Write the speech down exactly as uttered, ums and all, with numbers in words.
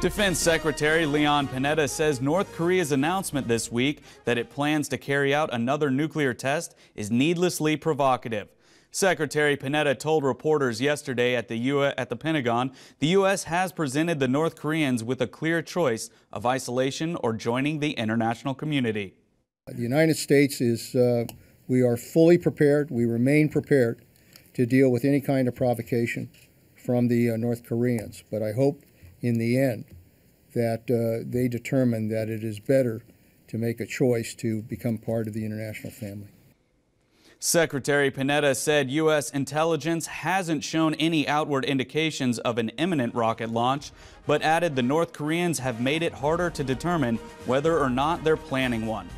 Defense Secretary Leon Panetta says North Korea's announcement this week that it plans to carry out another nuclear test is needlessly provocative. Secretary Panetta told reporters yesterday at the, U S at the Pentagon, the U S has presented the North Koreans with a clear choice of isolation or joining the international community. The United States is, uh, we are fully prepared, we remain prepared to deal with any kind of provocation from the uh, North Koreans, but I hope in the end, that uh, they determine that it is better to make a choice to become part of the international family. Secretary Panetta said U S intelligence hasn't shown any outward indications of an imminent rocket launch, but added the North Koreans have made it harder to determine whether or not they're planning one.